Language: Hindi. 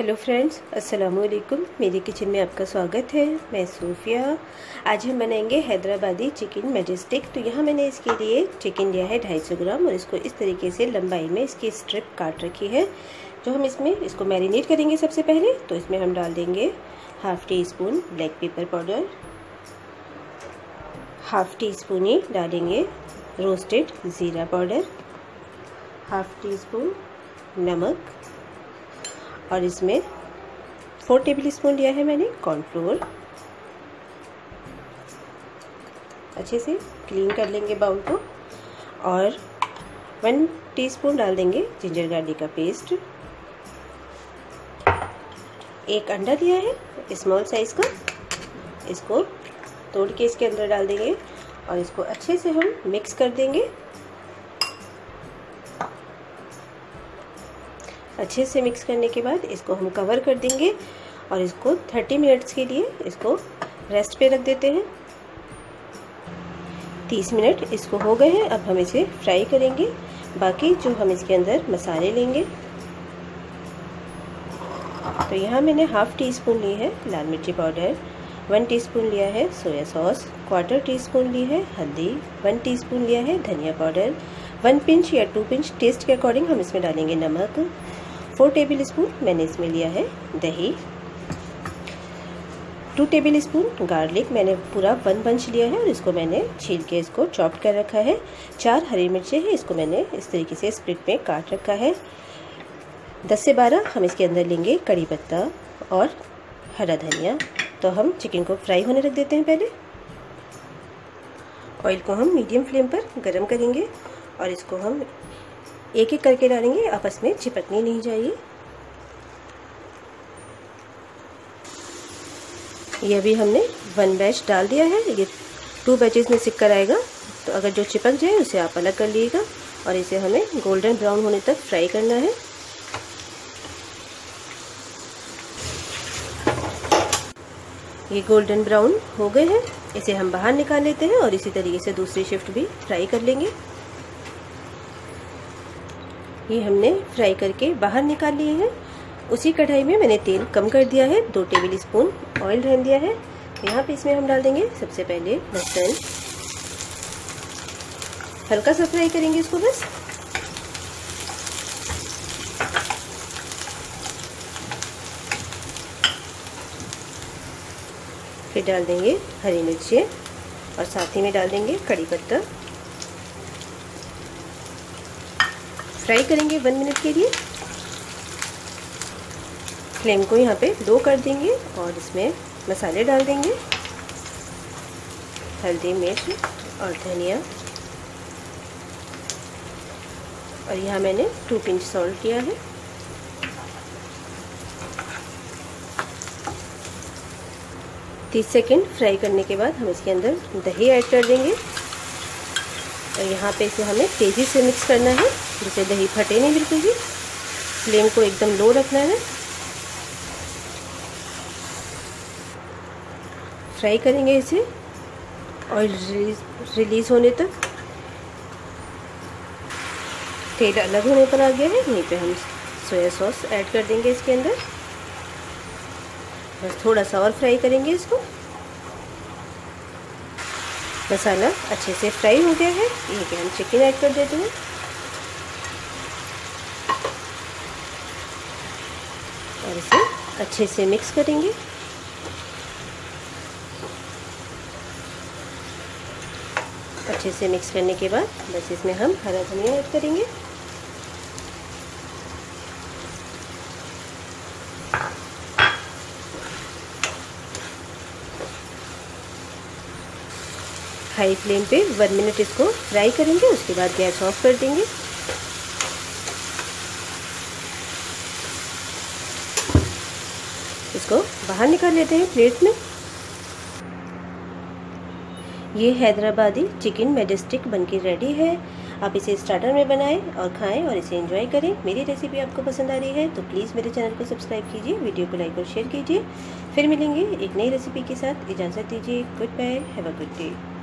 हेलो फ्रेंड्स, अस्सलामुअलैकुम। मेरे किचन में आपका स्वागत है। मैं सोफिया। आज हम बनाएंगे हैदराबादी चिकन मैजेस्टिक। तो यहाँ मैंने इसके लिए चिकन लिया है 250 ग्राम और इसको इस तरीके से लंबाई में इसकी स्ट्रिप काट रखी है। जो हम इसमें इसको मैरिनेट करेंगे सबसे पहले, तो इसमें हम डाल देंगे half teaspoon black pepper powder, half teaspoon ही डालेंगे रोस्टेड ज़ीरा पाउडर, हाफ़ टी स्पून नमक और इसमें 4 टेबलस्पून लिया है मैंने कॉर्नफ्लोर। अच्छे से क्लीन कर लेंगे बाउल को और 1 टीस्पून डाल देंगे जिंजर गार्लिक का पेस्ट। एक अंडा लिया है स्मॉल साइज़ का, इसको तोड़ के इसके अंदर डाल देंगे और इसको अच्छे से हम मिक्स कर देंगे। अच्छे से मिक्स करने के बाद इसको हम कवर कर देंगे और इसको 30 मिनट्स के लिए इसको रेस्ट पे रख देते हैं। 30 मिनट इसको हो गए हैं। अब हम इसे फ्राई करेंगे। बाकी जो हम इसके अंदर मसाले लेंगे, तो यहाँ मैंने हाफ़ टी स्पून ली है लाल मिर्ची पाउडर, 1 टीस्पून लिया है सोया सॉस, 1/4 टीस्पून ली है हल्दी, 1 टीस्पून लिया है धनिया पाउडर, 1 पिंच या 2 पिंच टेस्ट के अकॉर्डिंग हम इसमें डालेंगे नमक, 4 टेबलस्पून मैंने इसमें लिया है दही, 2 टेबलस्पून गार्लिक मैंने पूरा 1 बंच लिया है और इसको मैंने छील के इसको चॉप कर रखा है। 4 हरी मिर्चें हैं, इसको मैंने इस तरीके से स्प्लिट में काट रखा है। 10 से 12 हम इसके अंदर लेंगे कड़ी पत्ता और हरा धनिया। तो हम चिकन को फ्राई होने रख देते हैं। पहले ऑयल को हम मीडियम फ्लेम पर गरम करेंगे और इसको हम एक एक करके डालेंगे, आपस में चिपकनी नहीं चाहिए। यह भी हमने 1 बैच डाल दिया है, ये 2 बैचेस में सिक कर आएगा। तो अगर जो चिपक जाए उसे आप अलग कर लीजिएगा और इसे हमें गोल्डन ब्राउन होने तक फ्राई करना है। ये गोल्डन ब्राउन हो गए हैं, इसे हम बाहर निकाल लेते हैं और इसी तरीके से दूसरी शिफ्ट भी फ्राई कर लेंगे। ये हमने फ्राई करके बाहर निकाल लिए हैं। उसी कढ़ाई में मैंने तेल कम कर दिया है, 2 टेबलस्पून ऑयल रहने दिया है। यहाँ पे इसमें हम डाल देंगे सबसे पहले लहसुन, हल्का सा फ्राई करेंगे इसको बस। फिर डाल देंगे हरी मिर्चें और साथ ही में डाल देंगे कड़ी पत्ता। फ्राई करेंगे 1 मिनट के लिए। फ्लेम को यहाँ पे 2 कर देंगे और इसमें मसाले डाल देंगे, हल्दी, मिर्च और धनिया। और यहाँ मैंने 2 पिंच सॉल्ट लिया है। तीस सेकेंड फ्राई करने के बाद हम इसके अंदर दही ऐड कर देंगे और यहाँ पे इसे हमें तेज़ी से मिक्स करना है, जिससे दही फटे नहीं बिल्कुल भी। फ्लेम को एकदम लो रखना है। फ्राई करेंगे इसे ऑयल रिलीज़ होने तक। तेल अलग होने पर आ गया है, यहीं पे हम सोया सॉस ऐड कर देंगे इसके अंदर। बस थोड़ा सा और फ्राई करेंगे इसको। मसाला अच्छे से फ्राई हो गया है, ये कि हम चिकन ऐड कर देते हैं और इसे अच्छे से मिक्स करेंगे। अच्छे से मिक्स करने के बाद बस इसमें हम हरा धनिया ऐड करेंगे। हाई फ्लेम पे 1 मिनट इसको फ्राई करेंगे, उसके बाद गैस ऑफ कर देंगे। इसको बाहर निकाल लेते हैं प्लेट में। ये हैदराबादी चिकन मैजेस्टिक बनके रेडी है। आप इसे स्टार्टर में बनाएं और खाएं और इसे एंजॉय करें। मेरी रेसिपी आपको पसंद आ रही है तो प्लीज़ मेरे चैनल को सब्सक्राइब कीजिए, वीडियो को लाइक और शेयर कीजिए। फिर मिलेंगे एक नई रेसिपी के साथ। इजाज़त दीजिए। Good bye, have a good day.